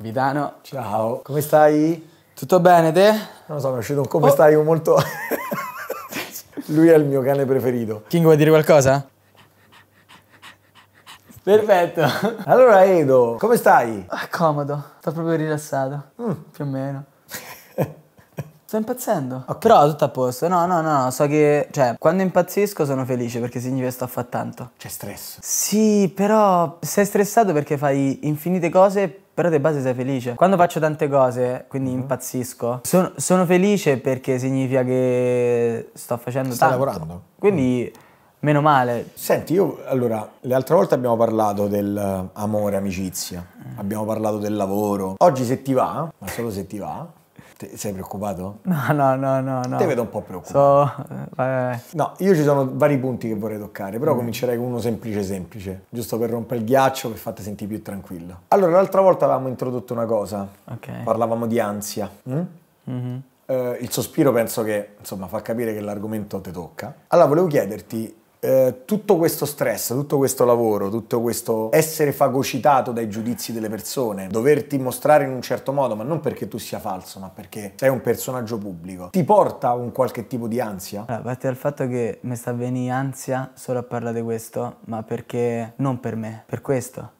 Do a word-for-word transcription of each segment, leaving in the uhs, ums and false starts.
Vitano, ciao. Come stai? Tutto bene, te? Non lo so, mi è uscito un come oh. stai molto... Lui è il mio cane preferito. King, vuoi dire qualcosa? Perfetto. Allora Edo, come stai? Ah, comodo, sto proprio rilassato, mm. più o meno. Sto impazzendo, okay. Però tutto a posto, no no no, so che, cioè, quando impazzisco sono felice perché significa che sto a fare tanto. C'è stress. Sì, però sei stressato perché fai infinite cose, però di base sei felice. Quando faccio tante cose, quindi mm-hmm. impazzisco, sono, sono felice perché significa che sto facendo Stai tanto. Stai lavorando. Quindi... Mm. Meno male. Senti, io allora, l'altra volta abbiamo parlato del amore, amicizia, mm. abbiamo parlato del lavoro. Oggi se ti va, ma solo se ti va, te, sei preoccupato? No, no, no, no. Te no. vedo un po' preoccupato. So... Vai, vai, vai. No, io ci sono vari punti che vorrei toccare, però mm. comincerei con uno semplice semplice, giusto per rompere il ghiaccio, per farti sentire più tranquillo. Allora, l'altra volta avevamo introdotto una cosa, okay. parlavamo di ansia. Mm? Mm-hmm. uh, il sospiro penso che, insomma, fa capire che l'argomento ti tocca. Allora, volevo chiederti... Eh, tutto questo stress, tutto questo lavoro, tutto questo essere fagocitato dai giudizi delle persone, doverti mostrare in un certo modo, ma non perché tu sia falso, ma perché sei un personaggio pubblico, ti porta a un qualche tipo di ansia? Allora, a parte dal fatto che mi sta venendo ansia solo a parlare di questo, ma perché non per me, per questo.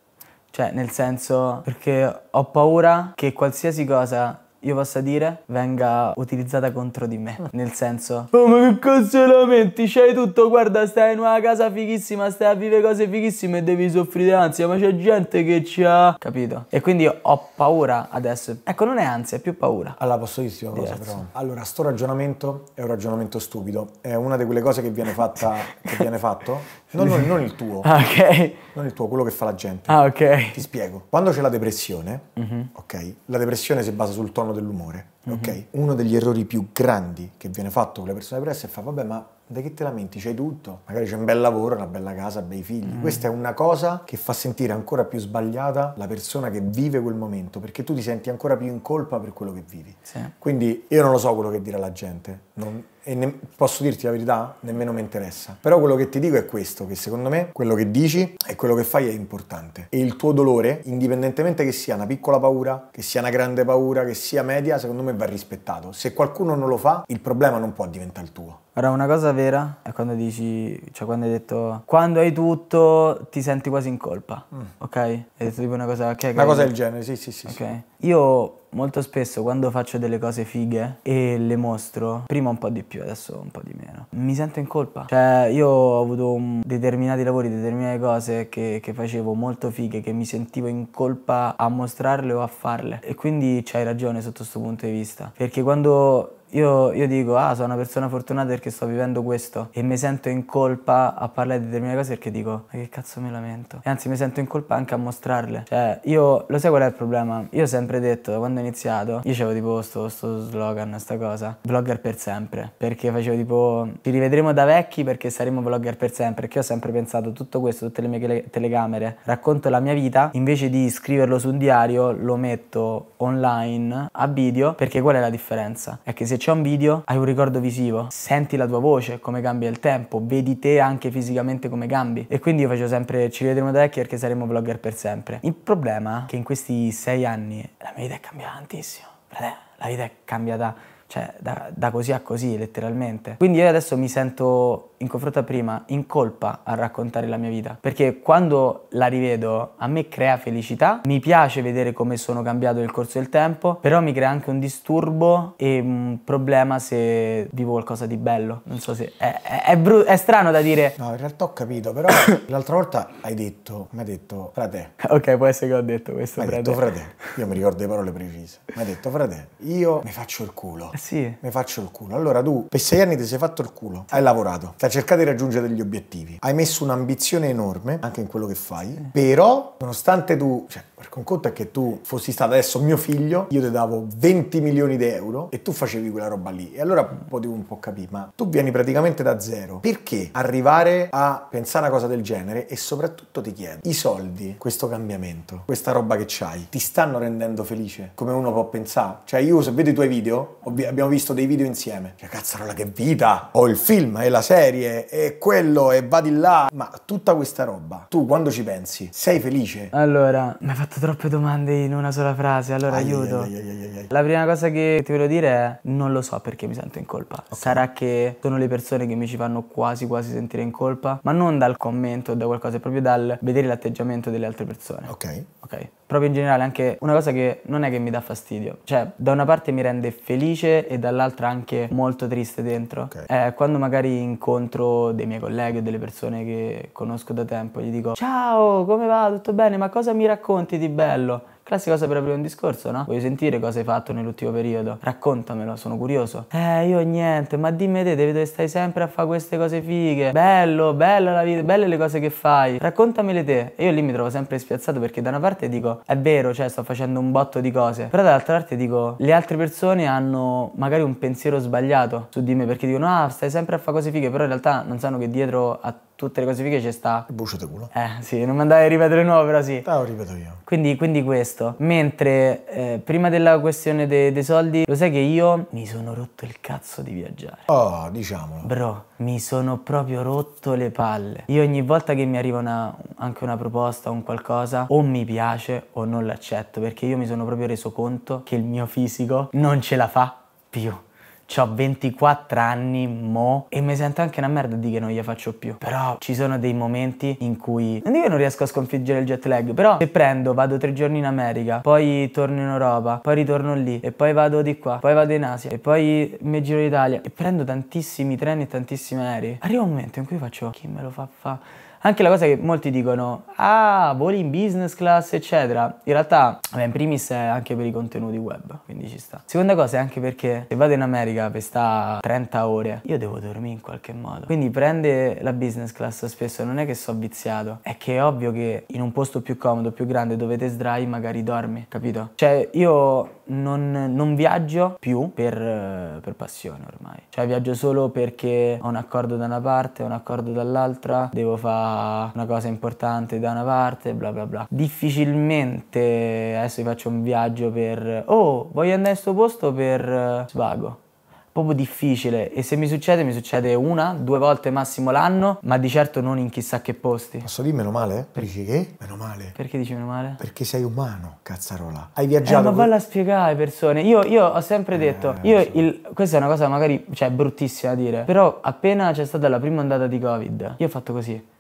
Cioè, nel senso, perché ho paura che qualsiasi cosa io posso dire venga utilizzata contro di me. Nel senso, oh, ma che cazzo la metti? C'hai tutto, guarda, stai in una casa fighissima, stai a vivere cose fighissime e devi soffrire ansia, ma c'è gente che ci ha... Capito? E quindi ho paura adesso. Ecco, non è ansia, è più paura. Allora, posso dirti una cosa però? Allora, sto ragionamento è un ragionamento stupido. È una di quelle cose che viene fatta... che viene fatto? No, no, non il tuo. Ok. Non il tuo, quello che fa la gente. Ah, ok. Ti spiego. Quando c'è la depressione, mm-hmm. ok? La depressione si basa sul tono dell'umore, mm-hmm. ok? Uno degli errori più grandi che viene fatto con le persone depresse è fa, vabbè, ma da che te lamenti? C'hai tutto, magari c'è un bel lavoro, una bella casa, bei figli. Mm. Questa è una cosa che fa sentire ancora più sbagliata la persona che vive quel momento, perché tu ti senti ancora più in colpa per quello che vivi. Sì. Quindi io non lo so quello che dire alla gente, non, e posso dirti la verità? Nemmeno mi interessa. Però quello che ti dico è questo, che secondo me quello che dici e quello che fai è importante. E il tuo dolore, indipendentemente che sia una piccola paura, che sia una grande paura, che sia media, secondo me va rispettato. Se qualcuno non lo fa, il problema non può diventare il tuo. Ora, una cosa vera è quando dici, cioè quando hai detto, quando hai tutto ti senti quasi in colpa, mm. ok? Hai detto tipo una cosa... Okay, una cosa del genere, sì, sì, sì. Ok. Sì. Io molto spesso quando faccio delle cose fighe e le mostro, prima un po' di più, adesso un po' di meno, mi sento in colpa. Cioè, io ho avuto un, determinati lavori, determinate cose che, che facevo molto fighe, che mi sentivo in colpa a mostrarle o a farle. E quindi c'hai ragione sotto questo punto di vista. Perché quando... Io, io dico, ah, sono una persona fortunata perché sto vivendo questo, e mi sento in colpa a parlare di determinate cose perché dico, ma che cazzo mi lamento? E anzi, mi sento in colpa anche a mostrarle. Cioè, io, lo sai qual è il problema? Io ho sempre detto, da quando ho iniziato, io avevo tipo sto, sto slogan, sta cosa, vlogger per sempre, perché facevo tipo, ci rivedremo da vecchi perché saremo vlogger per sempre, perché io ho sempre pensato tutto questo, tutte le mie telecamere, racconto la mia vita, invece di scriverlo su un diario, lo metto online, a video, perché qual è la differenza? È che se c'è un video hai un ricordo visivo, senti la tua voce come cambia il tempo, vedi te anche fisicamente come cambi, e quindi io faccio sempre ci rivedremo da vecchi perché saremo vlogger per sempre. Il problema è che in questi sei anni la mia vita è cambiata tantissimo, la vita è cambiata, cioè da, da così a così letteralmente. Quindi io adesso mi sento in confronto a prima in colpa a raccontare la mia vita, perché quando la rivedo a me crea felicità, mi piace vedere come sono cambiato nel corso del tempo, però mi crea anche un disturbo e un problema se vivo qualcosa di bello. Non so se è, è, è, bru è strano da dire. No, in realtà ho capito, però l'altra volta hai detto, mi hai detto frate. Ok, può essere che ho detto questo. Mi hai detto frate, io mi ricordo le parole precise. Mi hai detto frate, io mi faccio il culo. Sì. Mi faccio il culo. Allora tu per sei anni ti sei fatto il culo, hai lavorato, hai cercato di raggiungere degli obiettivi, hai messo un'ambizione enorme anche in quello che fai, sì. Però nonostante tu, cioè, un conto è che tu fossi stato adesso mio figlio, io ti davo venti milioni di euro e tu facevi quella roba lì, e allora potevo un po' capire, ma tu vieni praticamente da zero, perché arrivare a pensare a una cosa del genere? E soprattutto ti chiedo, i soldi, questo cambiamento, questa roba che c'hai, ti stanno rendendo felice come uno può pensare? Cioè, io se vedo i tuoi video, abbiamo visto dei video insieme, cioè cazzarola che vita, ho il film e la serie e quello e va di là, ma tutta questa roba, tu quando ci pensi sei felice? Allora, mi ha fatto fatto troppe domande in una sola frase, allora ai, aiuto. Ai, ai, ai, ai, ai. La prima cosa che ti voglio dire è non lo so perché mi sento in colpa. Okay. Sarà che sono le persone che mi ci fanno quasi quasi sentire in colpa, ma non dal commento o da qualcosa, è proprio dal vedere l'atteggiamento delle altre persone. Ok. Ok. Proprio in generale, anche una cosa che non è che mi dà fastidio, cioè da una parte mi rende felice e dall'altra anche molto triste dentro. Okay. Eh, quando magari incontro dei miei colleghi o delle persone che conosco da tempo, gli dico ciao, come va? Tutto bene? Ma cosa mi racconti di bello? Classica cosa per aprire un discorso, no? Voglio sentire cosa hai fatto nell'ultimo periodo, raccontamelo, sono curioso. Eh, io niente, ma dimmi te, vedo che stai sempre a fare queste cose fighe. Bello, bella la vita, belle le cose che fai, raccontamele te. E io lì mi trovo sempre spiazzato perché da una parte dico è vero, cioè sto facendo un botto di cose, però dall'altra parte dico le altre persone hanno magari un pensiero sbagliato su di me, perché dicono ah, stai sempre a fare cose fighe, però in realtà non sanno che dietro a tutte le cose fighe c'è sta il buccio di culo. Eh sì, non mi andai a ripetere nuovo, però sì. Ah, lo ripeto io. Quindi, quindi questo. Mentre eh, prima della questione dei de soldi, lo sai che io mi sono rotto il cazzo di viaggiare. Oh, diciamolo. Bro, mi sono proprio rotto le palle. Io ogni volta che mi arriva una, anche una proposta o un qualcosa, o mi piace o non l'accetto, perché io mi sono proprio reso conto che il mio fisico non ce la fa più. C'ho ventiquattro anni, mo, e mi sento anche una merda di che non gli faccio più. Però ci sono dei momenti in cui non dico che non riesco a sconfiggere il jet lag, però se prendo, vado tre giorni in America, poi torno in Europa, poi ritorno lì, e poi vado di qua, poi vado in Asia, e poi mi giro d'Italia, e prendo tantissimi treni e tantissimi aerei, arriva un momento in cui faccio chi me lo fa fa? Anche la cosa che molti dicono, ah, voli in business class, eccetera. In realtà, vabbè, in primis è anche per i contenuti web, quindi ci sta. Seconda cosa è anche perché se vado in America per sta trenta ore, io devo dormire in qualche modo. Quindi prende la business class spesso, non è che so viziato, è che è ovvio che in un posto più comodo, più grande, dove te sdrai, magari dormi, capito? Cioè, io non, non viaggio più per, per passione ormai. Cioè, viaggio solo perché ho un accordo da una parte, ho un accordo dall'altra, devo fare una cosa importante da una parte, bla bla bla. Difficilmente adesso faccio un viaggio per oh, voglio andare in sto posto per svago. Proprio difficile. E se mi succede, mi succede una, due volte massimo l'anno, ma di certo non in chissà che posti. Posso dire meno male? Per... Dici che? Meno male. Perché dici meno male? Perché sei umano, cazzarola. Hai viaggiato. Eh, ma valla a spiegare, persone. Io, io ho sempre detto, eh, io so. il, questa è una cosa magari, cioè, bruttissima da dire, però appena c'è stata la prima ondata di Covid, io ho fatto così.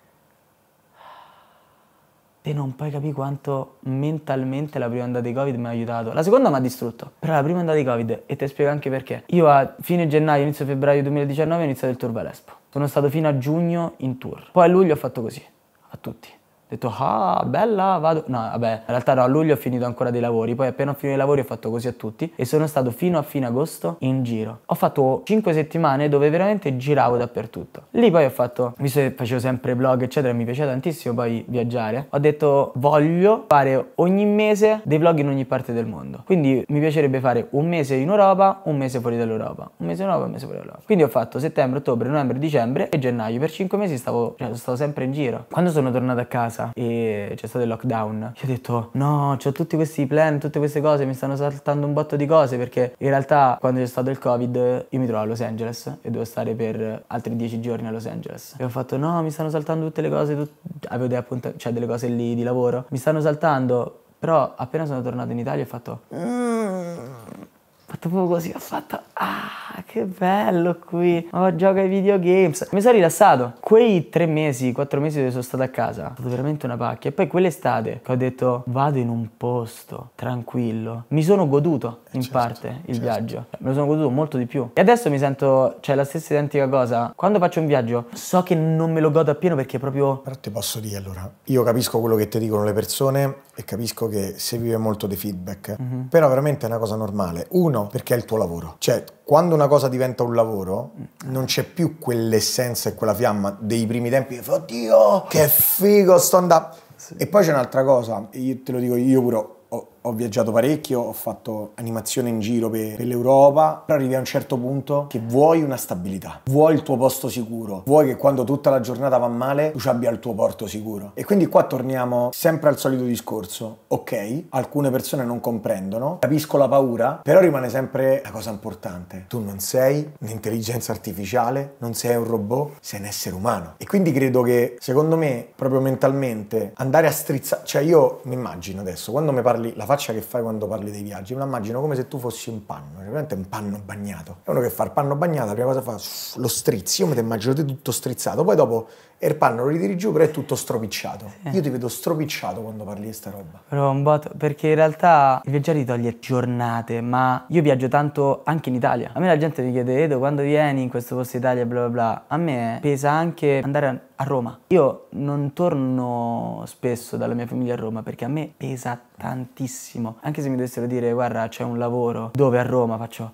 E non puoi capire quanto mentalmente la prima ondata di Covid mi ha aiutato. La seconda mi ha distrutto, però la prima ondata di Covid, e te spiego anche perché. Io a fine gennaio, inizio febbraio duemiladiciannove ho iniziato il tour Valespo. Sono stato fino a giugno in tour. Poi a luglio ho fatto così, a tutti. Ho detto, ah, bella, vado... No, vabbè, in realtà no, a luglio ho finito ancora dei lavori, poi appena ho finito i lavori ho fatto così a tutti e sono stato fino a fine agosto in giro. Ho fatto cinque settimane dove veramente giravo dappertutto. Lì poi ho fatto, visto che facevo sempre vlog eccetera, mi piaceva tantissimo poi viaggiare, ho detto voglio fare ogni mese dei vlog in ogni parte del mondo. Quindi mi piacerebbe fare un mese in Europa, un mese fuori dall'Europa, un mese in Europa, un mese fuori dall'Europa. Quindi ho fatto settembre, ottobre, novembre, dicembre e gennaio. Per cinque mesi stavo, cioè, stavo sempre in giro. Quando sono tornato a casa e c'è stato il lockdown, io ho detto no, c'ho tutti questi plan, tutte queste cose, mi stanno saltando un botto di cose, perché in realtà quando c'è stato il Covid io mi trovo a Los Angeles e dovevo stare per altri dieci giorni a Los Angeles e ho fatto no, mi stanno saltando tutte le cose, tut... avevo dei appuntamenti, cioè delle cose lì di lavoro, mi stanno saltando, però appena sono tornato in Italia ho fatto ho fatto proprio così, ho fatto ah, che bello qui, oh, gioco ai videogames, mi sono rilassato. Quei tre mesi, quattro mesi dove sono stato a casa è stata veramente una pacchia. E poi quell'estate che ho detto vado in un posto tranquillo, mi sono goduto in certo, parte certo. il viaggio, me lo sono goduto molto di più. E adesso mi sento, cioè, la stessa identica cosa. Quando faccio un viaggio so che non me lo godo appieno perché proprio... Però ti posso dire, allora, io capisco quello che ti dicono le persone e capisco che si vive molto di feedback, mm-hmm. però veramente è una cosa normale. Uno, perché è il tuo lavoro, cioè quando una cosa diventa un lavoro non c'è più quell'essenza e quella fiamma dei primi tempi, oddio che figo sto andando, sì. E poi c'è un'altra cosa, io te lo dico, io pure ho, ho ho viaggiato parecchio, ho fatto animazione in giro per, per l'Europa, però arrivi a un certo punto che vuoi una stabilità, vuoi il tuo posto sicuro, vuoi che quando tutta la giornata va male tu ci abbia il tuo porto sicuro. E quindi qua torniamo sempre al solito discorso. Ok, alcune persone non comprendono, capisco la paura, però rimane sempre la cosa importante: tu non sei un'intelligenza artificiale, non sei un robot, sei un essere umano. E quindi credo che, secondo me, proprio mentalmente andare a strizzare, cioè io mi immagino adesso quando mi parli, la faccia che fai quando parli dei viaggi, me la immagino come se tu fossi un panno, veramente un panno bagnato. E uno che fa il panno bagnato, la prima cosa fa, lo strizzi, io me te immagino te tutto strizzato, poi dopo il panno lo ritiri giù, però è tutto stropicciato. Sì. Io ti vedo stropicciato quando parli di sta roba. Però un botto, perché in realtà il viaggiare ti toglie giornate, ma io viaggio tanto anche in Italia. A me la gente mi chiede: Edo, quando vieni in questo posto Italia, bla bla bla. A me pesa anche andare a a Roma. Io non torno spesso dalla mia famiglia a Roma perché a me pesa tantissimo. Anche se mi dovessero dire: guarda, c'è un lavoro dove a Roma, faccio,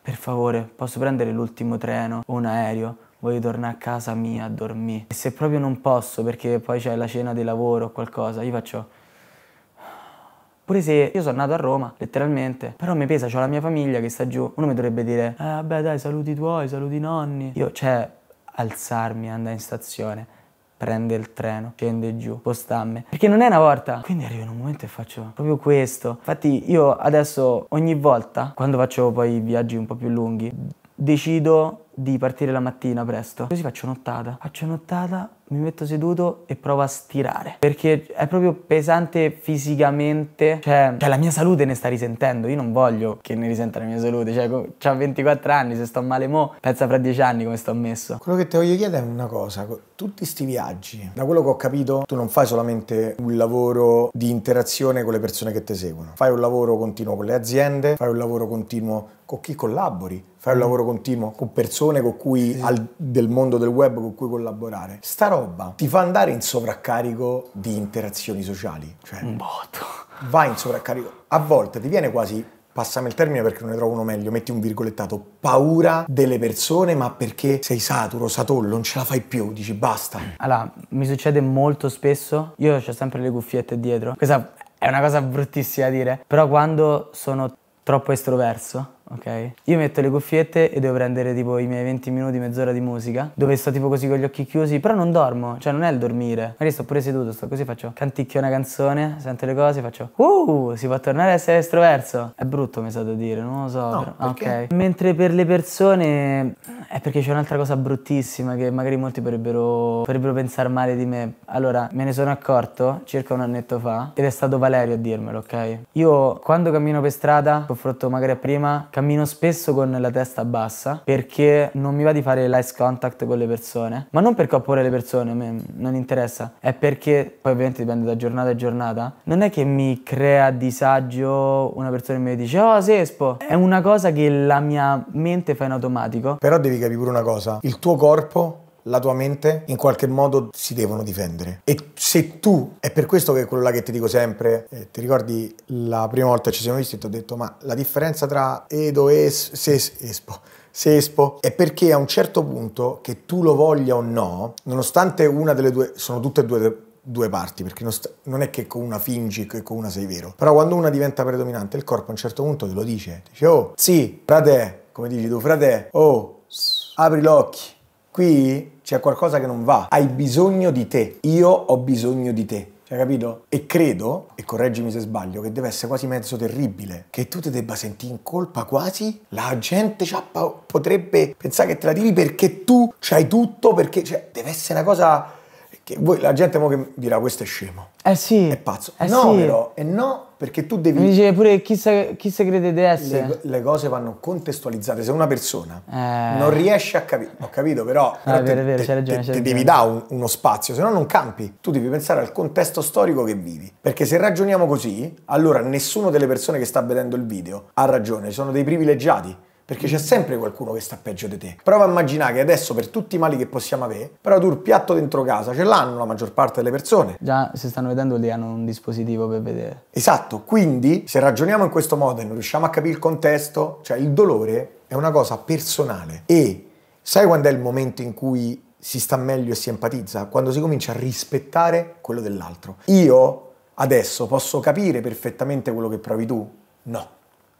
per favore, posso prendere l'ultimo treno o un aereo? Voglio tornare a casa mia a dormire. E se proprio non posso perché poi c'è la cena di lavoro o qualcosa, io faccio, pure se io sono nato a Roma, letteralmente, però mi pesa, c'ho la mia famiglia che sta giù. Uno mi dovrebbe dire: eh, vabbè dai, saluti i tuoi, saluti i nonni. Io, cioè, alzarmi, andare in stazione, prende il treno, scende giù, postarmi, perché non è una volta. Quindi arrivo in un momento e faccio proprio questo. Infatti io adesso ogni volta, quando faccio poi viaggi un po' più lunghi, decido di partire la mattina presto, così faccio nottata, faccio nottata, mi metto seduto e provo a stirare, perché è proprio pesante fisicamente, cioè, cioè la mia salute ne sta risentendo. Io non voglio che ne risenta la mia salute, cioè c'ho ventiquattro anni, se sto male mo, pensa fra dieci anni come sto messo. Quello che ti voglio chiedere è una cosa: tutti sti viaggi, da quello che ho capito, tu non fai solamente un lavoro di interazione con le persone che ti seguono, fai un lavoro continuo con le aziende, fai un lavoro continuo con chi collabori, fai un lavoro continuo con persone con cui, al, del mondo del web, con cui collaborare. Sta roba ti fa andare in sovraccarico di interazioni sociali, cioè un botto. Vai in sovraccarico, a volte ti viene quasi, passami il termine perché non ne trovo uno meglio, metti un virgolettato, paura delle persone, ma perché sei saturo, satollo, non ce la fai più, dici basta. Allora, mi succede molto spesso, io ho sempre le cuffiette dietro, questa è una cosa bruttissima da dire, però quando sono troppo estroverso, ok? Io metto le cuffiette e devo prendere tipo i miei venti minuti, mezz'ora di musica, dove sto tipo così con gli occhi chiusi, però non dormo, cioè non è il dormire. Magari sto pure seduto, sto così, faccio, canticchio una canzone, sento le cose, faccio uh, si può tornare a essere estroverso. È brutto, mi sa da dire, non lo so, no, però, ok. Mentre per le persone è perché c'è un'altra cosa bruttissima che magari molti potrebbero, potrebbero pensare male di me. Allora, me ne sono accorto circa un annetto fa ed è stato Valerio a dirmelo, ok? Io quando cammino per strada, confronto magari a prima, cammino spesso con la testa bassa perché non mi va di fare l'eye contact con le persone, ma non perché ho paura delle persone, a me non interessa, è perché, poi ovviamente dipende da giornata a giornata, non è che mi crea disagio una persona che mi dice oh Sespo, è una cosa che la mia mente fa in automatico. Però devi capire pure una cosa, il tuo corpo, la tua mente in qualche modo si devono difendere. E se tu, è per questo che quello là che ti dico sempre, eh, ti ricordi la prima volta che ci siamo visti e ti ho detto ma la differenza tra Edo e es, ses, Sespo Sespo è perché a un certo punto, che tu lo voglia o no, nonostante una delle due, sono tutte e due due parti, perché non, non è che con una fingi e con una sei vero, però quando una diventa predominante il corpo a un certo punto te lo dice, dice oh sì, frate, come dici tu, frate, oh apri l'occhio, qui c'è qualcosa che non va, hai bisogno di te, io ho bisogno di te, cioè, capito? E credo, e correggimi se sbaglio, che deve essere quasi mezzo terribile, che tu ti debba sentire in colpa quasi, la gente potrebbe pensare che te la tiri perché tu c'hai tutto, perché cioè, deve essere una cosa che voi, la gente mo che dirà questo è scemo, eh sì, è pazzo, eh no sì. Però, e no, perché tu devi... Mi dice pure chi se, chi se crede di essere. Le, le cose vanno contestualizzate. Se una persona eh. non riesce a capire, ho capito, però ah, te, vero, te, te, ragione, te devi dare un, uno spazio, se no non campi. Tu devi pensare al contesto storico che vivi, perché se ragioniamo così, allora nessuno delle persone che sta vedendo il video ha ragione, sono dei privilegiati, perché c'è sempre qualcuno che sta peggio di te. Prova a immaginare che adesso, per tutti i mali che possiamo avere, però tu il piatto dentro casa ce l'hanno la maggior parte delle persone. Già, se stanno vedendo lì hanno un dispositivo per vedere. Esatto, quindi se ragioniamo in questo modo e non riusciamo a capire il contesto, cioè il dolore è una cosa personale. E sai quando è il momento in cui si sta meglio e si empatizza? Quando si comincia a rispettare quello dell'altro. Io adesso posso capire perfettamente quello che provi tu? No,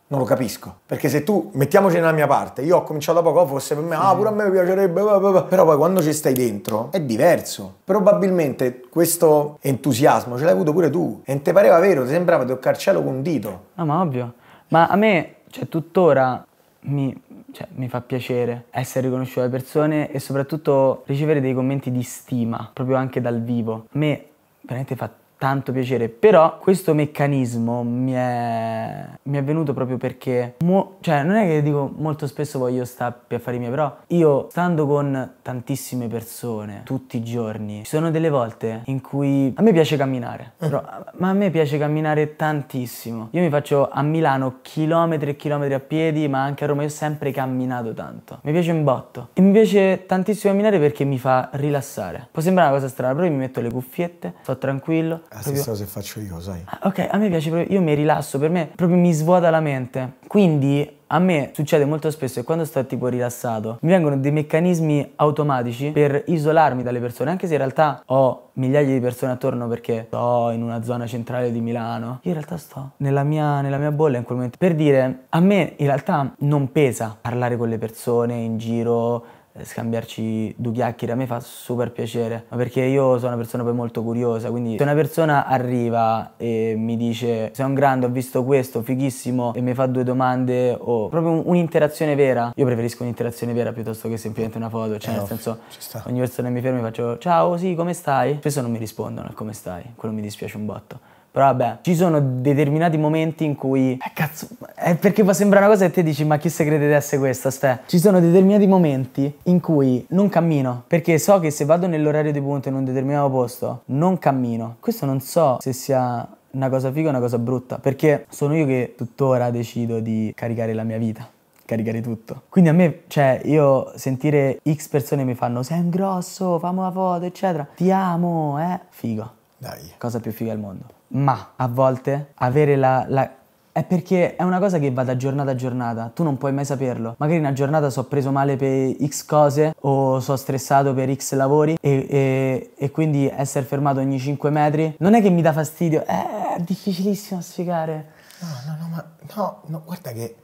non lo capisco. Perché se tu, mettiamoci nella mia parte, io ho cominciato da poco, forse per me, ah pure a me piacerebbe, bah, bah, bah. Però poi quando ci stai dentro è diverso. Probabilmente questo entusiasmo ce l'hai avuto pure tu e non ti pareva vero, ti sembrava toccarcelo con un dito. No, ma ovvio. Ma a me, cioè, tuttora mi... Cioè, mi fa piacere essere riconosciuto dalle persone e soprattutto ricevere dei commenti di stima, proprio anche dal vivo. A me veramente fa tanto piacere, però questo meccanismo mi è, mi è venuto proprio perché... Cioè, non è che dico molto spesso voglio stare a fare i miei, però io stando con tantissime persone tutti i giorni, ci sono delle volte in cui... A me piace camminare, però, ma a me piace camminare tantissimo. Io mi faccio a Milano chilometri e chilometri a piedi, ma anche a Roma io ho sempre camminato tanto. Mi piace un botto. E mi piace tantissimo camminare perché mi fa rilassare. Può sembrare una cosa strana, però io mi metto le cuffiette, sto tranquillo. La proprio... stessa cosa che faccio io, sai. Ah, ok, a me piace proprio, io mi rilasso, per me proprio mi svuota la mente. Quindi... A me succede molto spesso che quando sto tipo rilassato mi vengono dei meccanismi automatici per isolarmi dalle persone, anche se in realtà ho migliaia di persone attorno perché sto in una zona centrale di Milano. Io in realtà sto nella mia, nella mia bolla in quel momento. Per dire, a me in realtà non pesa parlare con le persone in giro, scambiarci due chiacchiere, a me fa super piacere, ma perché io sono una persona poi molto curiosa, quindi se una persona arriva e mi dice sei un grande, ho visto questo, fighissimo, e mi fa due domande o proprio un'interazione vera, io preferisco un'interazione vera piuttosto che semplicemente una foto, cioè eh nel no, senso ogni persona che mi ferma mi faccio ciao, sì, come stai? Spesso non mi rispondono al come stai, quello mi dispiace un botto. Però vabbè, ci sono determinati momenti in cui... Eh cazzo, è perché può sembrare una cosa e te dici ma chi se crede di essere questa, ste? Ci sono determinati momenti in cui non cammino, perché so che se vado nell'orario di punta in un determinato posto, non cammino. Questo non so se sia una cosa figa o una cosa brutta, perché sono io che tuttora decido di caricare la mia vita. Caricare tutto. Quindi a me, cioè, io sentire X persone mi fanno sei un grosso, fammi la foto, eccetera. Ti amo, eh? Figo. Dai. Cosa più figa al mondo. Ma a volte avere la, la... è perché è una cosa che va da giornata a giornata, tu non puoi mai saperlo. Magari in una giornata so preso male per X cose o so stressato per X lavori e, e, e quindi essere fermato ogni cinque metri non è che mi dà fastidio, è difficilissimo sfigare. No, no, no, ma no, no, guarda che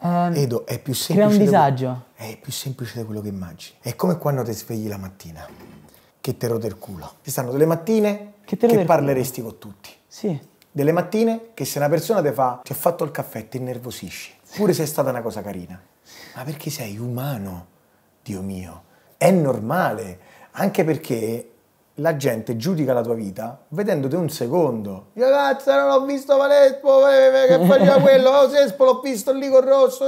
eh, Edo è più semplice. Crea un disagio. Quello... È più semplice di quello che immagini. È come quando ti svegli la mattina che te rode il culo. Ci stanno delle mattine che, che parleresti con tutti. Sì. Delle mattine che se una persona ti fa ti ho fatto il caffè ti innervosisci, pure se è stata una cosa carina, ma perché sei umano, Dio mio, è normale, anche perché la gente giudica la tua vita vedendoti un secondo. Io cazzo non ho visto Valespo che faceva quello, oh, Sespo l'ho visto lì con rosso,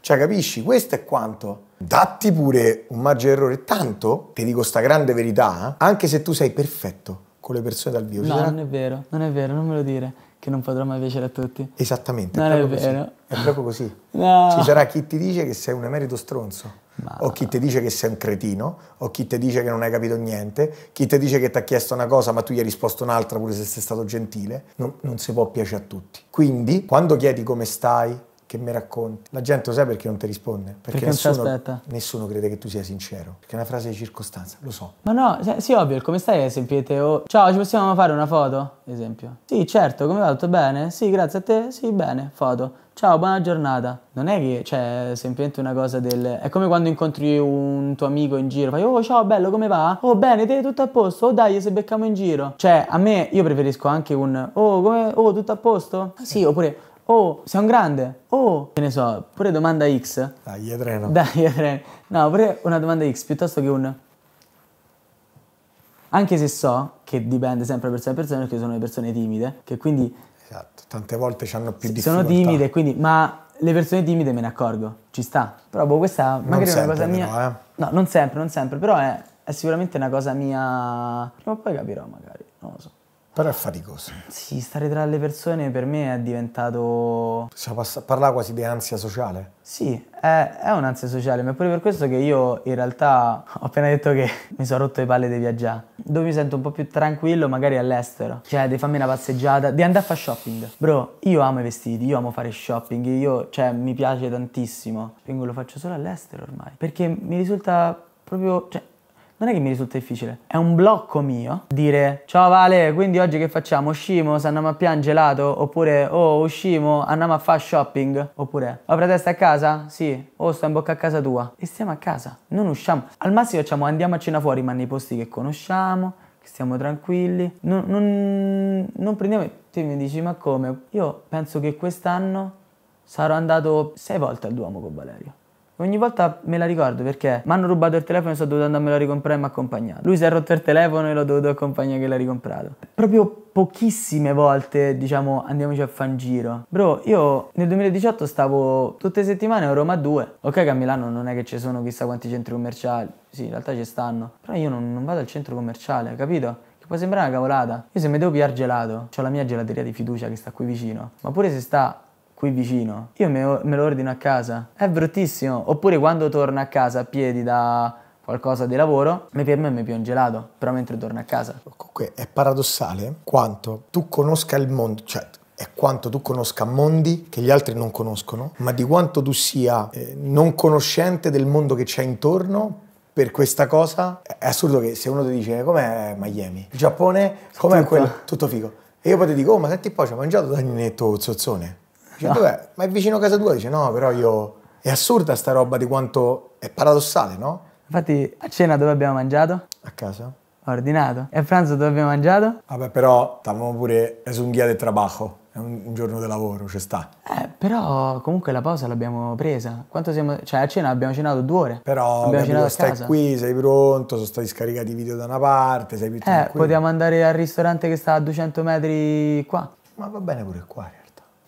cioè capisci, questo è quanto. Datti pure un margine d'errore, tanto ti dico sta grande verità, anche se tu sei perfetto con le persone dal vivo. No, sarà... non è vero, non è vero, non me lo dire, che non potrò mai piacere a tutti. Esattamente, non è, proprio è vero. Così. È proprio così. No. Ci sarà chi ti dice che sei un emerito stronzo, ma... o chi ti dice che sei un cretino, o chi ti dice che non hai capito niente, chi ti dice che ti ha chiesto una cosa ma tu gli hai risposto un'altra pure se sei stato gentile. Non, non si può piacere a tutti. Quindi, quando chiedi come stai, che mi racconti, la gente lo sa perché non ti risponde, perché, perché nessuno, non nessuno crede che tu sia sincero, perché è una frase di circostanza, lo so. Ma no, sì, ovvio, il come stai è semplicemente oh, ciao, ci possiamo fare una foto? Esempio. Sì, certo, come va? Tutto bene? Sì, grazie a te, sì, bene, foto. Ciao, buona giornata. Non è che c'è cioè, semplicemente una cosa del... È come quando incontri un tuo amico in giro, fai oh ciao bello, come va? Oh bene, te tutto a posto? Oh dai, se becchiamo in giro. Cioè, a me, io preferisco anche un oh, come... oh tutto a posto? Ah, sì, oppure... Oh, sei un grande? Oh, che ne so, pure domanda X. Dai, io treno. Dai, io treno. No, pure una domanda X piuttosto che un... Anche se so che dipende sempre da persona a persona, perché sono le persone timide, che quindi... Esatto, tante volte ci hanno più difficoltà. Sono timide, quindi... Ma le persone timide me ne accorgo, ci sta. Però boh, questa magari è una cosa mia... Però, eh. No, non sempre, non sempre, però è, è sicuramente una cosa mia... Prima o poi capirò magari, non lo so. Però è faticoso. Sì, stare tra le persone per me è diventato... Parlava quasi di ansia sociale. Sì, è, è un'ansia sociale, ma è pure per questo che io in realtà ho appena detto che mi sono rotto le palle di viaggiare. Dove mi sento un po' più tranquillo magari all'estero. Cioè, di farmi una passeggiata, di andare a fare shopping. Bro, io amo i vestiti, io amo fare shopping, io, cioè, mi piace tantissimo. Quindi lo faccio solo all'estero ormai. Perché mi risulta proprio... Cioè, non è che mi risulta difficile, è un blocco mio dire ciao Vale, quindi oggi che facciamo? Uscimo, se andiamo a piangere gelato? Oppure oh uscimo, andiamo a fare shopping? Oppure ho la testa a casa? Sì. Oh sto in bocca a casa tua. E stiamo a casa, non usciamo. Al massimo facciamo andiamo a cena fuori, ma nei posti che conosciamo, che stiamo tranquilli. Non, non, non prendiamo... Tu mi dici ma come? Io penso che quest'anno sarò andato sei volte al Duomo con Valerio. Ogni volta me la ricordo perché mi hanno rubato il telefono e sono dovuto andarmelo a ricomprare e mi ha accompagnato. Lui si è rotto il telefono e l'ho dovuto accompagnare che l'ha ricomprato. Proprio pochissime volte diciamo andiamoci a fare un giro. Bro, io nel duemiladiciotto stavo tutte le settimane a Roma due. Ok che a Milano non è che ci sono chissà quanti centri commerciali. Sì, in realtà ci stanno. Però io non, non vado al centro commerciale, capito? Che può sembrare una cavolata. Io se mi devo pigliare gelato, ho la mia gelateria di fiducia che sta qui vicino. Ma pure se sta... qui vicino, io me, me lo ordino a casa, è bruttissimo. Oppure quando torno a casa a piedi da qualcosa di lavoro, per me mi è più un gelato, però mentre torno a casa. Comunque è paradossale quanto tu conosca il mondo, cioè è quanto tu conosca mondi che gli altri non conoscono, ma di quanto tu sia eh, non conoscente del mondo che c'è intorno. Per questa cosa è assurdo che se uno ti dice com'è Miami, il Giappone, com'è quello, tutto figo, e io poi ti dico oh ma senti poi ci ho mangiato Daninetto zozzone. No. Dov'è? Ma è vicino a casa tua? Dice no, però io... È assurda sta roba di quanto... È paradossale, no? Infatti a cena dove abbiamo mangiato? A casa. Ho ordinato. E a pranzo dove abbiamo mangiato? Vabbè, però stavamo pure... Es un día de trabajo. È un, un giorno di lavoro, ci sta. Eh, però comunque la pausa l'abbiamo presa. Quanto siamo... Cioè a cena abbiamo cenato due ore. Però abbiamo cenato a stai casa. Qui, sei pronto, sono stati scaricati i video da una parte, sei più tranquillo. Eh, potevamo andare al ristorante che sta a duecento metri qua. Ma va bene pure qua.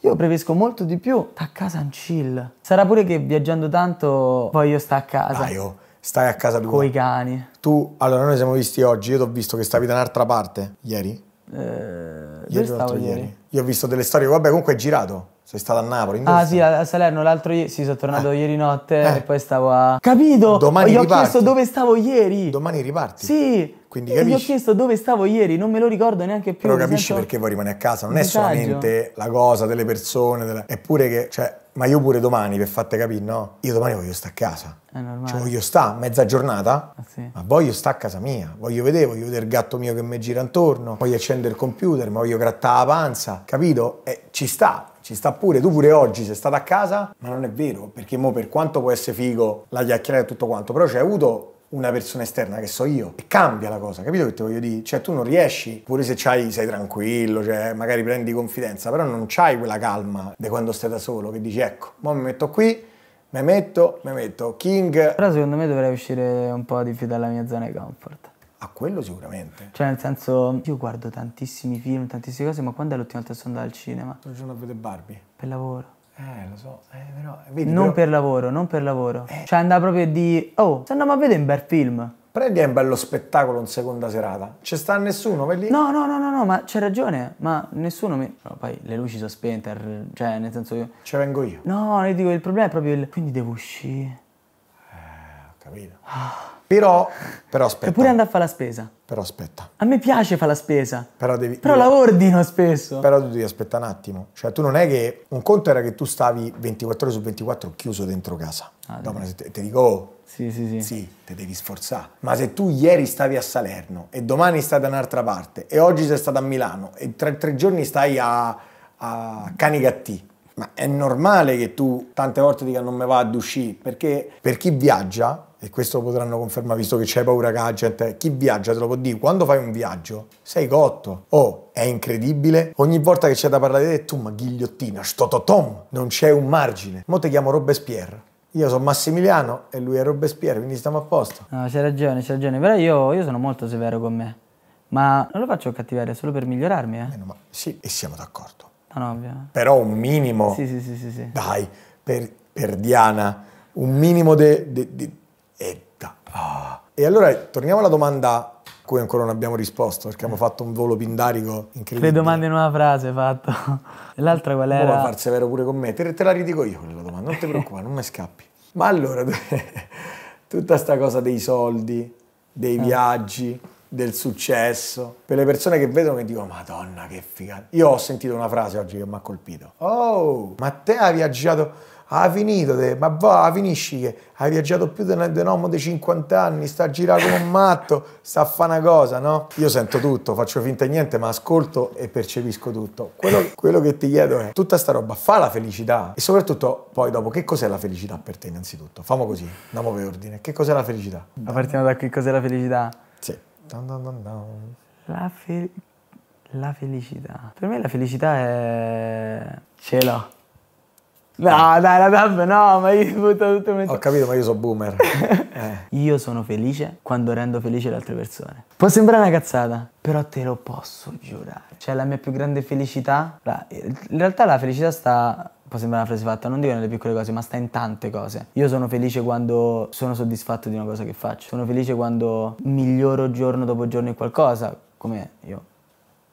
Io preferisco molto di più sta a casa in chill. Sarà pure che viaggiando tanto voglio sta a casa. Dai, oh, stai a casa tua. Coi cani. Tu, allora noi siamo visti oggi, io ti ho visto che stavi da un'altra parte, ieri. Eh, ieri dove stavo ieri? ieri? Io ho visto delle storie, vabbè comunque hai girato. Sei stato a Napoli. Ah sì, a Salerno l'altro ieri, sì, sono tornato eh. ieri notte eh. e poi stavo a... Capito? Domani riparti. Gli ho chiesto dove stavo ieri. Domani riparti. Sì. Quindi capisci? Gli ho chiesto dove stavo ieri, non me lo ricordo neanche più. Però capisci sento... perché vuoi rimanere a casa, non è solamente la cosa delle persone, della... è pure che, cioè, ma io pure domani, per farti capire, no? Io domani voglio stare a casa. È normale. Cioè voglio stare mezza giornata, ah, sì. ma voglio stare a casa mia, voglio vedere, voglio vedere il gatto mio che mi gira intorno, voglio accendere il computer, ma voglio grattare la panza, capito? E ci sta. Ci sta pure, tu pure oggi sei stata a casa, ma non è vero, perché mo per quanto può essere figo la chiacchierata e tutto quanto, però c'è avuto una persona esterna che so io e cambia la cosa, capito che ti voglio dire? Cioè tu non riesci, pure se c'hai, sei tranquillo, cioè magari prendi confidenza, però non c'hai quella calma di quando stai da solo, che dici ecco, mo mi metto qui, mi metto, mi metto, King. Però secondo me dovrei uscire un po' di più dalla mia zona di comfort. A quello sicuramente. Cioè nel senso, io guardo tantissimi film, tantissime cose, ma quando è l'ultima volta che sono andato al cinema? Un giorno a vedere Barbie. Per lavoro. Eh, lo so, eh, però... Vedi, non però... per lavoro, non per lavoro. Eh. Cioè andava proprio di... Oh, se andiamo a vedere un bel film. Prendi un bello spettacolo in seconda serata. C'è sta nessuno per lì? No, no, no, no, no, ma c'è ragione. Ma nessuno mi... No, poi le luci sono spente, cioè nel senso io... Ci vengo io. No, io dico, il problema è proprio il... Quindi devo uscire. Eh, ho capito. Ah. Però, però aspetta. Eppure andare a fare la spesa. Però aspetta. A me piace fare la spesa. Però devi... Però la ordino spesso. Però tu devi aspettare un attimo. Cioè tu non è che... Un conto era che tu stavi ventiquattro ore su ventiquattro chiuso dentro casa. Ah, dopo una settimana, te dico... Oh, sì, sì, sì. Sì, te devi sforzare. Ma se tu ieri stavi a Salerno e domani stai da un'altra parte e oggi sei stato a Milano e tra tre giorni stai a, a Canicattì, ma è normale che tu tante volte dica non me va ad uscire, perché per chi viaggia... E questo lo potranno confermare, visto che c'hai paura che gente, chi viaggia te lo può dire, quando fai un viaggio sei cotto. Oh, è incredibile. Ogni volta che c'è da parlare di te, tu ma ghigliottina, stototom, non c'è un margine. Mo te chiamo Robespierre. Io sono Massimiliano e lui è Robespierre, quindi stiamo a posto. No, c'hai ragione, c'hai ragione. Però io, io sono molto severo con me. Ma non lo faccio cattiveria, è solo per migliorarmi, eh? Meno, ma sì, e siamo d'accordo. No, no, ovvio. Però un minimo. Sì, sì, sì, sì, sì. Dai, per, per Diana, un minimo di... E, da, ah. e allora torniamo alla domanda a cui ancora non abbiamo risposto, perché abbiamo fatto un volo pindarico incredibile. Le domande in una frase fatto. L'altra qual era? Prova a far severo pure con me, te, te la ridico io quella domanda, non ti preoccupare, non mi scappi. Ma allora, tutta sta cosa dei soldi, dei viaggi, del successo, per le persone che vedono che dicono madonna che figata. Io ho sentito una frase oggi che mi ha colpito. Oh, ma te hai viaggiato... ha finito, te, ma va, finisci che hai viaggiato più di un uomo di cinquanta anni, sta a girare come un matto, sta a fare una cosa, no? Io sento tutto, faccio finta di niente, ma ascolto e percepisco tutto. Quello, quello che ti chiedo è, tutta sta roba fa la felicità? E soprattutto, poi dopo, che cos'è la felicità per te innanzitutto? Famo così, andiamo per ordine. Che cos'è la felicità? Ma partiamo da qui, cos'è la felicità? Sì. Dun dun dun dun. La felicità. La felicità. Per me la felicità è... Ce l'ho. No, dai, la tab no, ma io butto tutto in... Ho capito, ma io sono boomer. eh. Io sono felice quando rendo felice le altre persone. Può sembrare una cazzata, però te lo posso giurare. Cioè, la mia più grande felicità... La... In realtà la felicità sta... Può sembrare una frase fatta, non dico nelle piccole cose, ma sta in tante cose. Io sono felice quando sono soddisfatto di una cosa che faccio. Sono felice quando miglioro giorno dopo giorno in qualcosa, come io.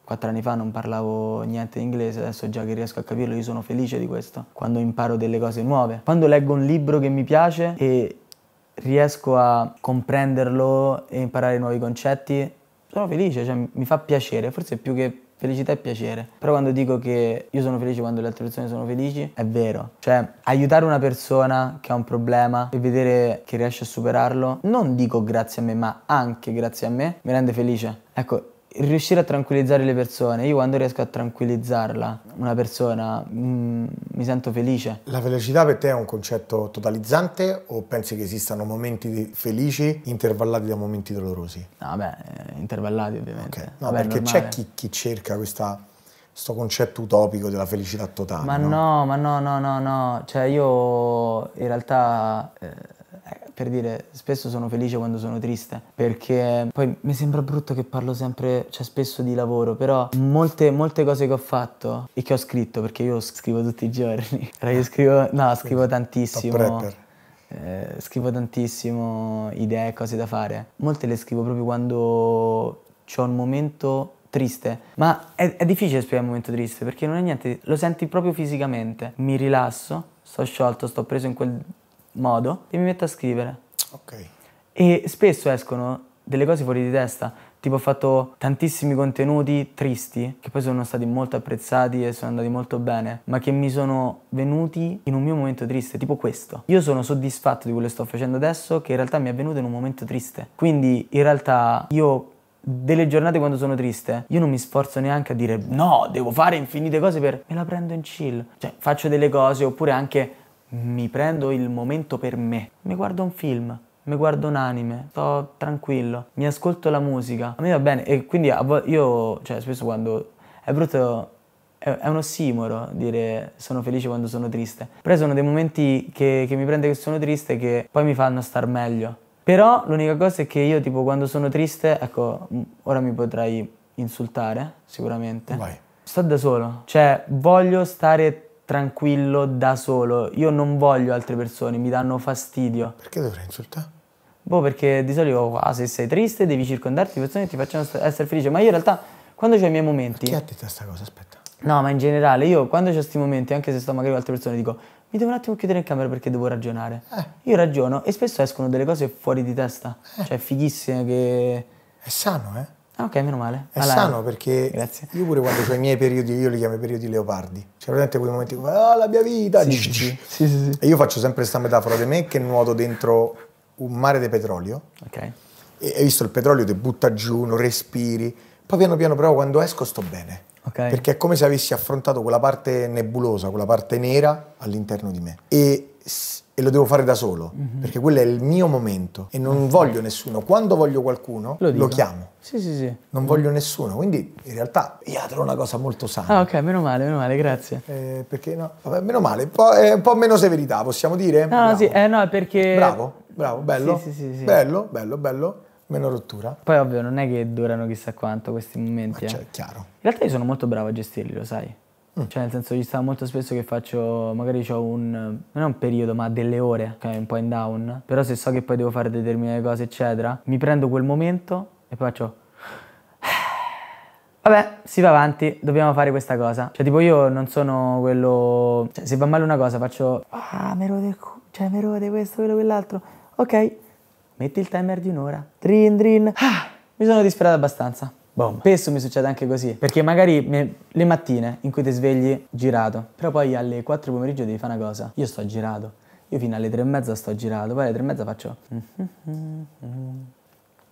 Quattro anni fa non parlavo niente di inglese, adesso già che riesco a capirlo io sono felice di questo. Quando imparo delle cose nuove, quando leggo un libro che mi piace e riesco a comprenderlo e imparare nuovi concetti, sono felice, cioè mi fa piacere, forse più che felicità è piacere. Però quando dico che io sono felice quando le altre persone sono felici, è vero. Cioè, aiutare una persona che ha un problema e vedere che riesce a superarlo, non dico grazie a me, ma anche grazie a me, mi rende felice. Ecco. Riuscire a tranquillizzare le persone, io quando riesco a tranquillizzarla, una persona, mh, mi sento felice. La felicità per te è un concetto totalizzante o pensi che esistano momenti felici intervallati da momenti dolorosi? No, beh, intervallati ovviamente. Okay. No, vabbè, perché c'è chi, chi cerca questa... Sto concetto utopico della felicità totale. Ma no, no ma no, no, no, no. Cioè io in realtà... Eh, per dire, spesso sono felice quando sono triste, perché poi mi sembra brutto che parlo sempre, cioè spesso di lavoro, però molte, molte cose che ho fatto e che ho scritto, perché io scrivo tutti i giorni, io scrivo, no, scrivo tantissimo, eh, scrivo tantissimo idee, cose da fare, molte le scrivo proprio quando c'ho un momento triste, ma è, è difficile spiegare un momento triste, perché non è niente, lo senti proprio fisicamente, mi rilasso, sto sciolto, sto preso in quel... modo e mi metto a scrivere. Ok. E spesso escono delle cose fuori di testa, tipo ho fatto tantissimi contenuti tristi che poi sono stati molto apprezzati e sono andati molto bene, ma che mi sono venuti in un mio momento triste, tipo questo. Io sono soddisfatto di quello che sto facendo adesso, che in realtà mi è venuto in un momento triste. Quindi in realtà io delle giornate quando sono triste io non mi sforzo neanche a dire no, devo fare infinite cose per... Me la prendo in chill. Cioè faccio delle cose oppure anche... Mi prendo il momento per me. Mi guardo un film, mi guardo un anime, sto tranquillo, mi ascolto la musica. A me va bene e quindi io, cioè spesso quando... È brutto, è un ossimoro dire sono felice quando sono triste. Però sono dei momenti che, che mi prende che sono triste che poi mi fanno star meglio. Però l'unica cosa è che io tipo quando sono triste, ecco, ora mi potrai insultare sicuramente. Vai. Sto da solo, cioè voglio stare... tranquillo da solo, io non voglio altre persone, mi danno fastidio. Perché dovrei insultare? Boh, perché di solito ah, se sei triste devi circondarti di persone che ti facciano essere felice, ma io in realtà quando c'ho i miei momenti... Perché a te sta cosa, aspetta. No, ma in generale io quando c'ho questi momenti, anche se sto magari con altre persone, dico mi devo un attimo chiudere in camera perché devo ragionare. Eh. Io ragiono e spesso escono delle cose fuori di testa, eh. Cioè fighissime che... È sano, eh? Ah, ok, meno male. È allora, sano perché grazie. Io pure quando ho i miei periodi, io li chiamo i periodi leopardi. C'è veramente quei momenti come, ah, oh, la mia vita! Sì, sì, sì. Sì, sì, sì. E io faccio sempre questa metafora di me che nuoto dentro un mare di petrolio. Ok. E hai visto il petrolio ti butta giù, non respiri. Poi piano piano però quando esco sto bene. Okay. Perché è come se avessi affrontato quella parte nebulosa, quella parte nera all'interno di me. E... E lo devo fare da solo, mm-hmm. Perché quello è il mio momento e non voglio nessuno. Quando voglio qualcuno lo, lo chiamo. Sì, sì, sì. Non mm. voglio nessuno, quindi in realtà io trovo una cosa molto sana. Ah, ok, meno male, meno male, grazie. Eh, perché no? Vabbè, meno male, è un po' meno severità, possiamo dire? No, bravo. Sì, eh, no, perché... Bravo, bravo, bello, sì, sì, sì, sì. bello, bello, bello. Meno rottura. Poi ovvio, non è che durano chissà quanto questi momenti. Ma cioè, eh. chiaro. In realtà io sono molto bravo a gestirli, lo sai. Mm. Cioè nel senso ci sta molto spesso che faccio, magari ho un, non è un periodo ma delle ore, okay, un po' in down, però se so che poi devo fare determinate cose eccetera, mi prendo quel momento e poi faccio vabbè, si va avanti, dobbiamo fare questa cosa. Cioè tipo io non sono quello, cioè se va male una cosa faccio ah mi rode il cu... cioè mi rode questo, quello, quell'altro, ok, metti il timer di un'ora, drin drin, ah, mi sono disperato abbastanza. Boom. Spesso mi succede anche così, perché magari me, le mattine in cui ti svegli girato, però poi alle quattro pomeriggio devi fare una cosa. Io sto girato, io fino alle tre e mezza sto girato, poi alle tre e mezza faccio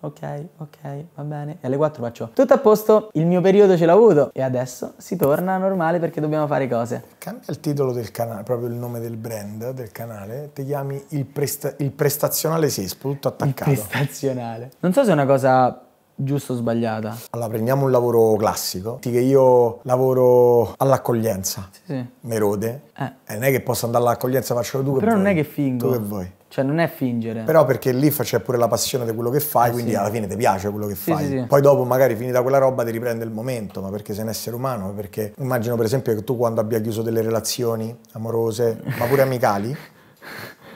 ok, ok, va bene, e alle quattro faccio tutto a posto, il mio periodo ce l'ho avuto e adesso si torna normale perché dobbiamo fare cose. Cambia il titolo del canale, proprio il nome del brand del canale, ti chiami il, presta il prestazionale Sespo, tutto attaccato. Il prestazionale. Non so se è una cosa giusta o sbagliata. Allora prendiamo un lavoro classico, che io lavoro all'accoglienza, sì, sì. Merode, eh. Eh, non è che posso andare all'accoglienza, faccio tu che però vuoi. Non è che fingo. Tu che vuoi. Cioè non è fingere. Però perché lì c'è pure la passione di quello che fai, eh, quindi sì. Alla fine ti piace quello che sì, fai. Sì, sì. Poi dopo magari finita quella roba ti riprende il momento, ma perché sei un essere umano, ma perché immagino per esempio che tu quando abbia chiuso delle relazioni amorose, ma pure amicali,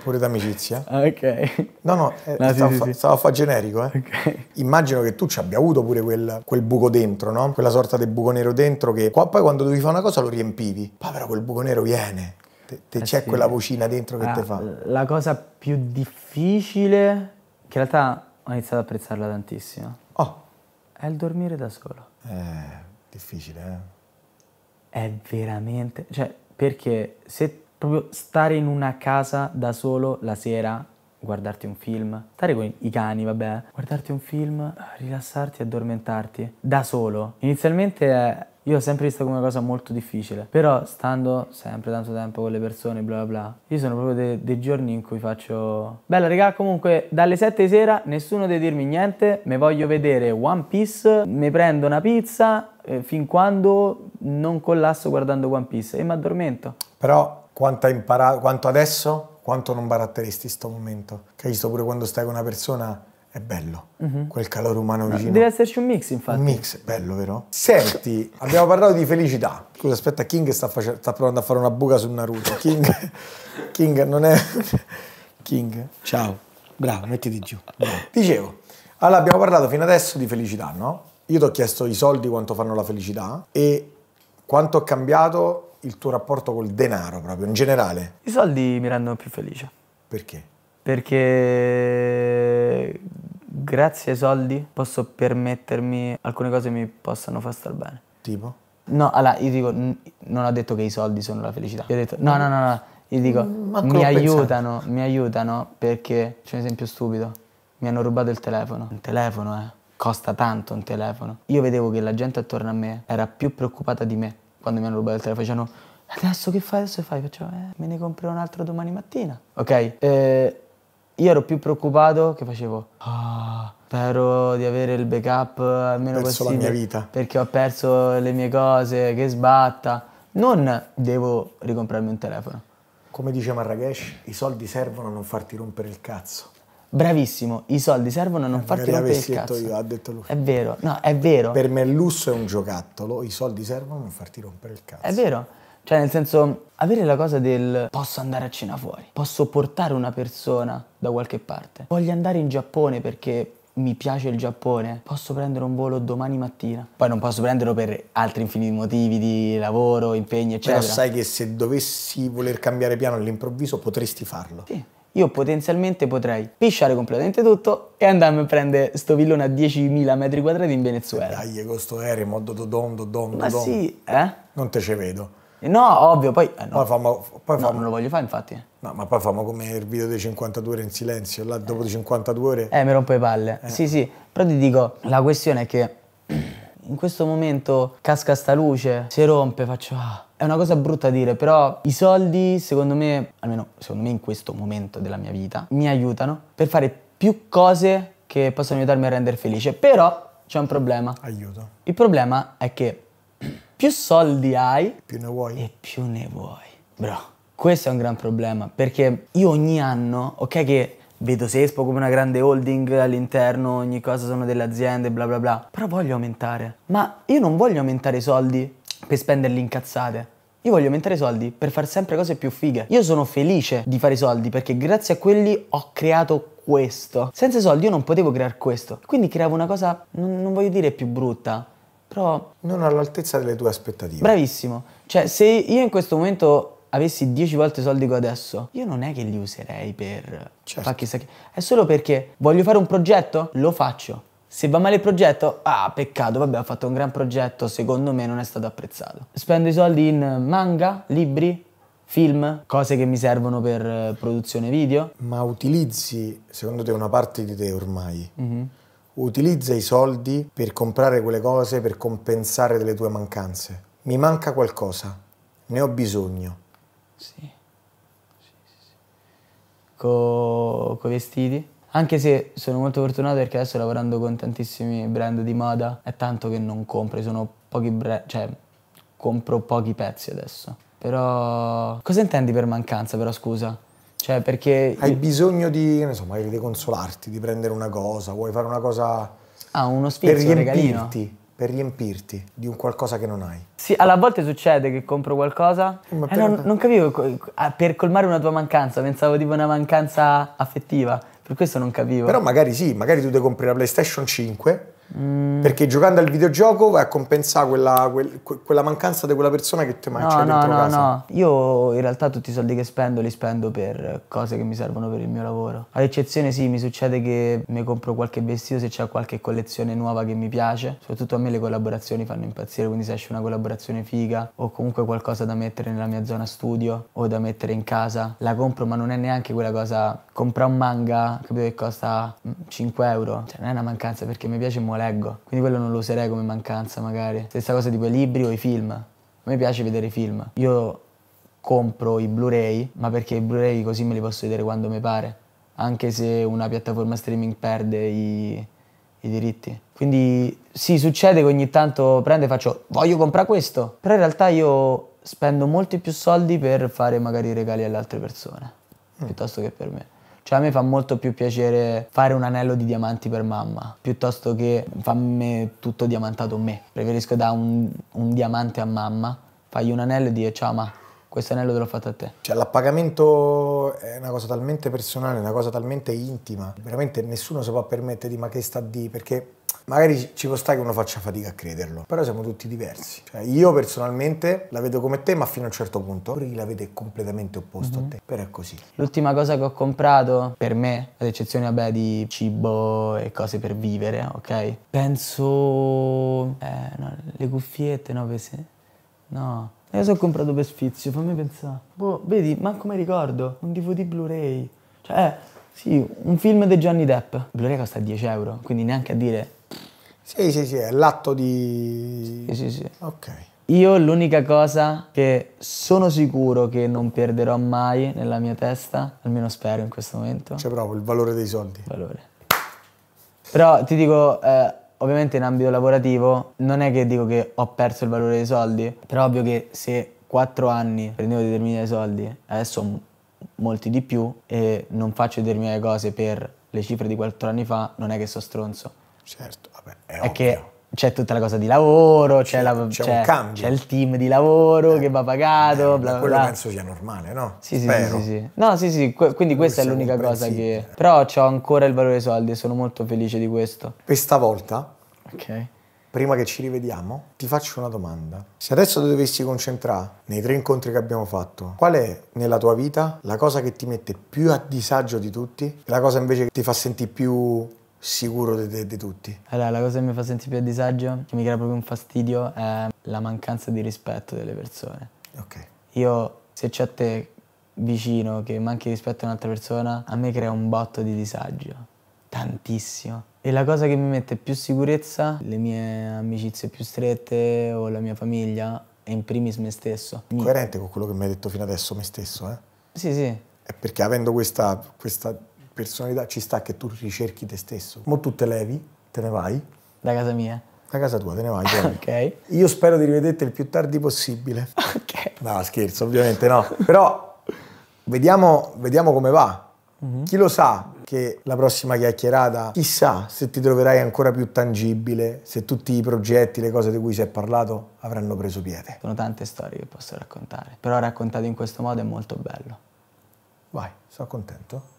pure d'amicizia. Ok. No, no, eh, no stavo, sì, fa, sì. stavo a fare generico, eh. Okay. Immagino che tu ci abbia avuto pure quel, quel buco dentro, no? Quella sorta di buco nero dentro che qua, poi quando dovevi fare una cosa lo riempivi. Poi però quel buco nero viene. Eh c'è sì. Quella vocina dentro che ah, te fa. La cosa più difficile, che in realtà ho iniziato ad apprezzarla tantissimo, oh. è il dormire da solo. Eh, difficile, eh? È veramente... Cioè, perché se proprio stare in una casa da solo la sera, guardarti un film, stare con i cani, vabbè, guardarti un film, rilassarti e addormentarti, da solo. Inizialmente è... Io l'ho sempre visto come una cosa molto difficile, però stando sempre tanto tempo con le persone, bla bla bla, io sono proprio dei, dei giorni in cui faccio... Bella raga, comunque dalle sette di sera nessuno deve dirmi niente, mi voglio vedere One Piece, mi prendo una pizza, eh, fin quando non collasso guardando One Piece e mi addormento. Però quanto hai imparato, quanto adesso, quanto non baratteresti sto momento? Che hai visto pure quando stai con una persona... È bello, uh-huh. Quel calore umano vicino. Deve esserci un mix, infatti. Un mix, bello, vero? Senti, abbiamo parlato di felicità. Scusa, aspetta, King sta, facendo, sta provando a fare una buca su Naruto. King, King non è... King. Ciao. Bravo, mettiti giù. Bravo. Dicevo, allora abbiamo parlato fino adesso di felicità, no? Io ti ho chiesto i soldi, quanto fanno la felicità e quanto ho cambiato il tuo rapporto col denaro proprio, in generale. I soldi mi rendono più felice. Perché? Perché grazie ai soldi posso permettermi alcune cose che mi possano far star bene. Tipo? No, allora io dico, non ho detto che i soldi sono la felicità. Io ho detto, no, no, no, no. Io dico, Manco mi aiutano, mi aiutano perché, c'è un esempio stupido, mi hanno rubato il telefono. Un telefono, eh, costa tanto un telefono. Io vedevo che la gente attorno a me era più preoccupata di me quando mi hanno rubato il telefono. Dicevano, adesso che fai, adesso che fai? Faccio, eh, me ne compro un altro domani mattina. Ok, eh... Io ero più preoccupato che facevo oh, spero di avere il backup almeno possibile. Ho perso la mia vita. Perché ho perso le mie cose, che sbatta. Non devo ricomprarmi un telefono. Come dice Marrakesh, i soldi servono a non farti rompere il cazzo. Bravissimo, i soldi servono a non eh, farti rompere il cazzo. Io, ha detto lui. È vero, no, è vero. Per me il lusso è un giocattolo, i soldi servono a non farti rompere il cazzo. È vero. Cioè nel senso, avere la cosa del posso andare a cena fuori, posso portare una persona da qualche parte, voglio andare in Giappone perché mi piace il Giappone, posso prendere un volo domani mattina. Poi non posso prenderlo per altri infiniti motivi di lavoro, impegni eccetera. Però sai che se dovessi voler cambiare piano all'improvviso potresti farlo. Sì. Io potenzialmente potrei pisciare completamente tutto e andarmi a prendere sto villone a diecimila metri quadrati in Venezuela. Dai, con sto aereo, modo dodon, dodon, ma dodon. Sì, eh? Non te ci vedo. No, ovvio, poi... Eh, no. Poi, famo, poi famo, no, non lo voglio fare, infatti. No, ma poi famo come il video dei cinquantadue ore in silenzio, là dopo eh. cinquantadue ore... Eh, mi rompo le palle. Eh. Sì, sì, però ti dico, la questione è che in questo momento casca sta luce, si rompe, faccio... Ah. È una cosa brutta a dire, però i soldi, secondo me, almeno secondo me in questo momento della mia vita, mi aiutano per fare più cose che possono aiutarmi a rendere felice. Però c'è un problema. Aiuto. Il problema è che... Più soldi hai, più ne vuoi. E più ne vuoi. Bro, questo è un gran problema, perché io ogni anno, ok che vedo Sespo come una grande holding all'interno, ogni cosa sono delle aziende, bla bla bla, però voglio aumentare. Ma io non voglio aumentare i soldi per spenderli in cazzate. Io voglio aumentare i soldi per fare sempre cose più fighe. Io sono felice di fare i soldi perché grazie a quelli ho creato questo. Senza i soldi io non potevo creare questo. Quindi creavo una cosa, non, non voglio dire più brutta, però non all'altezza delle tue aspettative. Bravissimo. Cioè, se io in questo momento avessi dieci volte i soldi che ho adesso, io non è che li userei per... Certo. Far chissà che... È solo perché voglio fare un progetto? Lo faccio. Se va male il progetto, ah peccato, vabbè, ho fatto un gran progetto, secondo me non è stato apprezzato. Spendo i soldi in manga, libri, film, cose che mi servono per produzione video. Ma utilizzi, secondo te, una parte di te ormai? Mm-hmm. Utilizza i soldi per comprare quelle cose, per compensare delle tue mancanze. Mi manca qualcosa, ne ho bisogno. Sì, sì, sì, sì. Co... coi vestiti? Anche se sono molto fortunato perché adesso lavorando con tantissimi brand di moda è tanto che non compro, sono pochi brand, cioè compro pochi pezzi adesso. Però cosa intendi per mancanza però, scusa? Cioè perché... Hai io... bisogno di, non so, magari di consolarti, di prendere una cosa, vuoi fare una cosa... Ah, uno sfizio, per riempirti, per riempirti di un qualcosa che non hai. Sì, alla volte succede che compro qualcosa, ma eh, non, non capivo, per colmare una tua mancanza, pensavo tipo una mancanza affettiva. Per questo non capivo. Però magari sì, magari tu ti compri la PlayStation cinque mm. perché giocando al videogioco vai a compensare quella, quel, quella mancanza di quella persona che ti mangia no, dentro no, casa. No, no, io in realtà tutti i soldi che spendo li spendo per cose che mi servono per il mio lavoro. Ad eccezione sì, mi succede che mi compro qualche vestito se c'è qualche collezione nuova che mi piace. Soprattutto a me le collaborazioni fanno impazzire, quindi se esce una collaborazione figa o comunque qualcosa da mettere nella mia zona studio o da mettere in casa, la compro, ma non è neanche quella cosa... Comprare un manga, capito, che costa cinque euro, cioè non è una mancanza perché mi piace e mo leggo, quindi quello non lo userei come mancanza magari. Stessa cosa tipo i libri o i film, a me piace vedere i film. Io compro i Blu-ray, ma perché i Blu-ray così me li posso vedere quando mi pare, anche se una piattaforma streaming perde i, i diritti. Quindi sì, succede che ogni tanto prendo e faccio voglio comprare questo, però in realtà io spendo molti più soldi per fare magari regali alle altre persone, mm. piuttosto che per me. Cioè a me fa molto più piacere fare un anello di diamanti per mamma, piuttosto che farmi tutto diamantato a me. Preferisco dare un, un diamante a mamma, fargli un anello e dire ciao ma, questo anello te l'ho fatto a te. Cioè l'appagamento è una cosa talmente personale, una cosa talmente intima, veramente nessuno si può permettere di ma che sta di, perché magari ci può stare che uno faccia fatica a crederlo, però siamo tutti diversi. Cioè io personalmente la vedo come te, ma fino a un certo punto, poi la vede completamente opposto mm-hmm. a te, però è così. L'ultima cosa che ho comprato, per me, ad eccezione vabbè di cibo e cose per vivere, ok? Penso... Eh, no, le cuffiette, no, per se... No... E cosa ho comprato per sfizio? Fammi pensare... Boh, vedi, manco mi ricordo, un D V D Blu-ray... Cioè, sì, un film di Johnny Depp. Blu-ray costa dieci euro, quindi neanche a dire... Sì, sì, sì, è l'atto di... Sì, sì, sì. Ok. Io l'unica cosa che sono sicuro che non perderò mai nella mia testa, almeno spero in questo momento... C'è proprio il valore dei soldi. Valore. Però ti dico, eh, ovviamente in ambito lavorativo non è che dico che ho perso il valore dei soldi, però ovvio che se quattro anni prendevo determinati soldi, adesso molti di più, e non faccio determinate cose per le cifre di quattro anni fa, non è che so stronzo. Certo, vabbè, è, è ovvio. Che c'è tutta la cosa di lavoro, c'è un cambio. C'è il team di lavoro eh, che va pagato, eh, bla bla. Quello penso sia normale, no? Sì, sì, sì, sì, sì. No, sì, sì, que quindi questa è l'unica cosa che... Però ho ancora il valore dei soldi e sono molto felice di questo. Questa volta, okay. prima che ci rivediamo, ti faccio una domanda. Se adesso dovessi concentrare nei tre incontri che abbiamo fatto, qual è nella tua vita la cosa che ti mette più a disagio di tutti? La cosa invece che ti fa sentire più... sicuro di tutti. Allora, la cosa che mi fa sentire più a disagio, che mi crea proprio un fastidio, è la mancanza di rispetto delle persone. Ok. Io, se c'è a te vicino che manchi rispetto a un'altra persona, a me crea un botto di disagio. Tantissimo. E la cosa che mi mette più sicurezza, le mie amicizie più strette o la mia famiglia, e in primis me stesso. Coerente con quello che mi hai detto fino adesso, me stesso, eh? Sì, sì. È perché avendo questa... questa personalità ci sta che tu ricerchi te stesso. Mo tu te levi, te ne vai. Da casa mia? Da casa tua, te ne vai. Ok. Io spero di rivederti il più tardi possibile. Ok. No, scherzo, ovviamente no. Però vediamo, vediamo come va. Mm-hmm. Chi lo sa che la prossima chiacchierata, chissà se ti troverai ancora più tangibile, se tutti i progetti, le cose di cui si è parlato avranno preso piede. Sono tante storie che posso raccontare, però raccontate in questo modo è molto bello. Vai, sono contento.